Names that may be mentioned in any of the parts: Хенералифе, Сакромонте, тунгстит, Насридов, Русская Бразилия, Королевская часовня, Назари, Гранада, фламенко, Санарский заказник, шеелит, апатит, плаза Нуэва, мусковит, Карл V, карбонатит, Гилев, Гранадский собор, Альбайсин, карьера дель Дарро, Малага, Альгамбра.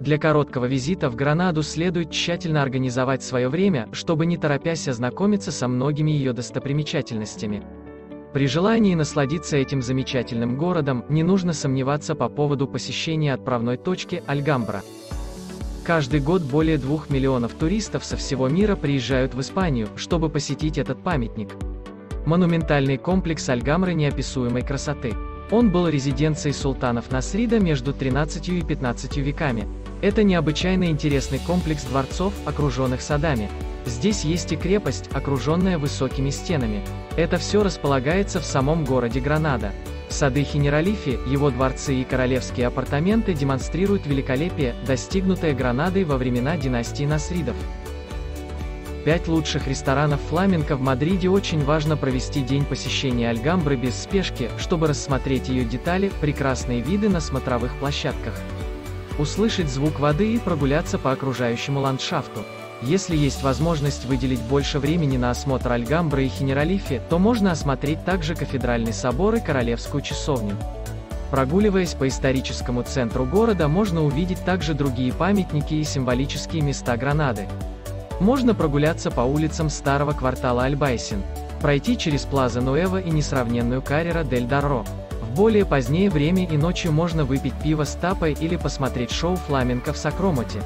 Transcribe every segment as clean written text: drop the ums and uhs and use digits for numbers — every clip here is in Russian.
Для короткого визита в Гранаду следует тщательно организовать свое время, чтобы не торопясь ознакомиться со многими ее достопримечательностями. При желании насладиться этим замечательным городом, не нужно сомневаться по поводу посещения отправной точки Альгамбра. Каждый год более 2 миллионов туристов со всего мира приезжают в Испанию, чтобы посетить этот памятник. Монументальный комплекс Альгамбры неописуемой красоты. Он был резиденцией султанов Насрида между 13 и 15 веками. Это необычайно интересный комплекс дворцов, окруженных садами. Здесь есть и крепость, окруженная высокими стенами. Это все располагается в самом городе Гранада. Сады Хенералифе, его дворцы и королевские апартаменты демонстрируют великолепие, достигнутое Гранадой во времена династии Насридов. 5 лучших ресторанов фламенко в Мадриде. Очень важно провести день посещения Альгамбры без спешки, чтобы рассмотреть ее детали, прекрасные виды на смотровых площадках, услышать звук воды и прогуляться по окружающему ландшафту. Если есть возможность выделить больше времени на осмотр Альгамбры и Хенералифе, то можно осмотреть также кафедральный собор и Королевскую часовню. Прогуливаясь по историческому центру города, можно увидеть также другие памятники и символические места Гранады. Можно прогуляться по улицам старого квартала Альбайсин, пройти через плаза Нуэва и несравненную карьера дель Дарро. В более позднее время и ночью можно выпить пиво с тапой или посмотреть шоу фламенко в Сакромонте.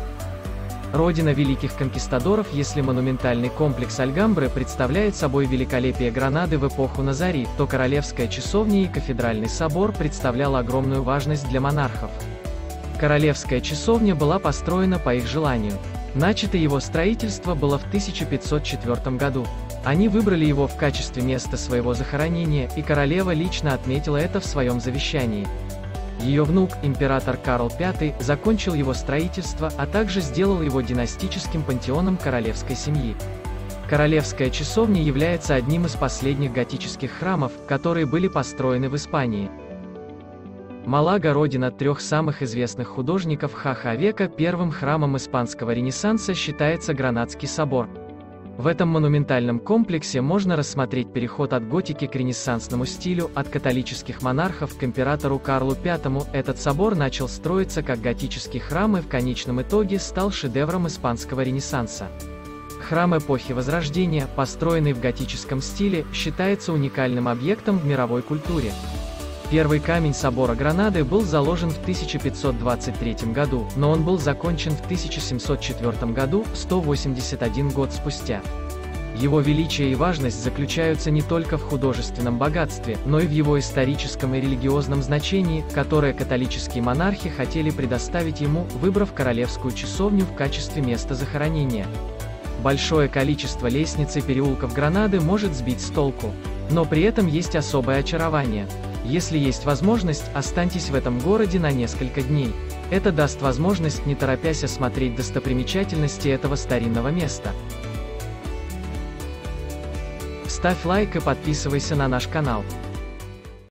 Родина великих конкистадоров. Если монументальный комплекс Альгамбры представляет собой великолепие Гранады в эпоху Назари, то Королевская часовня и Кафедральный собор представлял огромную важность для монархов. Королевская часовня была построена по их желанию. Начато его строительство было в 1504 году. Они выбрали его в качестве места своего захоронения, и королева лично отметила это в своем завещании. Ее внук, император Карл V, закончил его строительство, а также сделал его династическим пантеоном королевской семьи. Королевская часовня является одним из последних готических храмов, которые были построены в Испании. Малага – родина 3 самых известных художников ХХ века. Первым храмом испанского Ренессанса считается Гранадский собор. В этом монументальном комплексе можно рассмотреть переход от готики к ренессансному стилю, от католических монархов к императору Карлу V. Этот собор начал строиться как готический храм и в конечном итоге стал шедевром испанского Ренессанса. Храм эпохи Возрождения, построенный в готическом стиле, считается уникальным объектом в мировой культуре. Первый камень собора Гранады был заложен в 1523 году, но он был закончен в 1704 году, 181 год спустя. Его величие и важность заключаются не только в художественном богатстве, но и в его историческом и религиозном значении, которое католические монархи хотели предоставить ему, выбрав Королевскую часовню в качестве места захоронения. Большое количество лестниц и переулков Гранады может сбить с толку, но при этом есть особое очарование. Если есть возможность, останьтесь в этом городе на несколько дней. Это даст возможность не торопясь осмотреть достопримечательности этого старинного места. Ставь лайк и подписывайся на наш канал.